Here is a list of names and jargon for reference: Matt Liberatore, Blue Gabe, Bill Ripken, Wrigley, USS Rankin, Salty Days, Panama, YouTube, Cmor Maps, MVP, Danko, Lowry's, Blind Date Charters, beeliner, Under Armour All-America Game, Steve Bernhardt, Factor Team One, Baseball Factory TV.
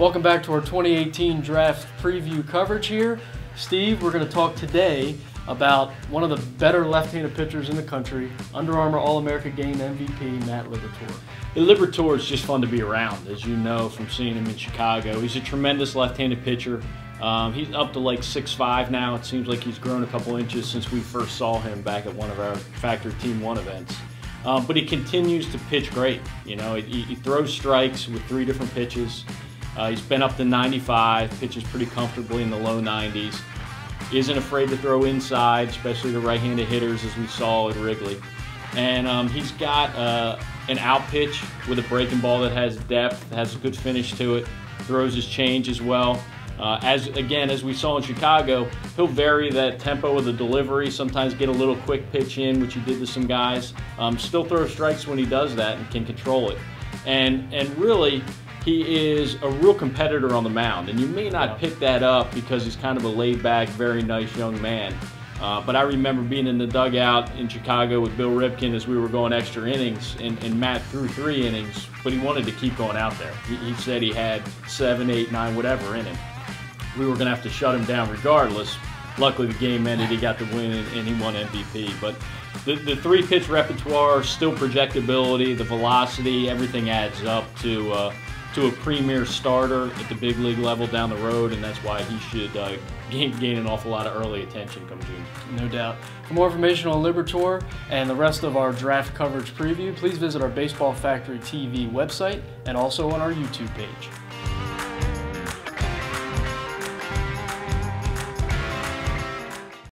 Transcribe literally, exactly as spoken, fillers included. Welcome back to our twenty eighteen draft preview coverage here. Steve, we're going to talk today about one of the better left-handed pitchers in the country, Under Armour All-America Game M V P, Matt Liberatore. Liberatore is just fun to be around, as you know from seeing him in Chicago. He's a tremendous left-handed pitcher. Um, he's up to like six five now. It seems like he's grown a couple inches since we first saw him back at one of our Factor Team One events. Um, but he continues to pitch great. You know, he, he throws strikes with three different pitches. Uh, he's been up to ninety-five, pitches pretty comfortably in the low nineties. Isn't afraid to throw inside, especially to right-handed hitters, as we saw at Wrigley. And um, he's got uh, an out pitch with a breaking ball that has depth, has a good finish to it, throws his change as well. Uh, as again, as we saw in Chicago, he'll vary that tempo of the delivery, sometimes get a little quick pitch in, which he did to some guys. Um, still throw strikes when he does that and can control it. And, and really, he is a real competitor on the mound, and you may not pick that up because he's kind of a laid-back, very nice young man. Uh, but I remember being in the dugout in Chicago with Bill Ripken as we were going extra innings, and, and Matt threw three innings, but he wanted to keep going out there. He, he said he had seven, eight, nine, whatever in him. We were going to have to shut him down regardless. Luckily, the game ended, he got the win, and he won M V P. But the, the three-pitch repertoire, still projectability, the velocity, everything adds up to uh, to a premier starter at the big league level down the road, and that's why he should uh, gain, gain an awful lot of early attention come June. No doubt. For more information on Liberatore and the rest of our draft coverage preview, please visit our Baseball Factory T V website and also on our YouTube page.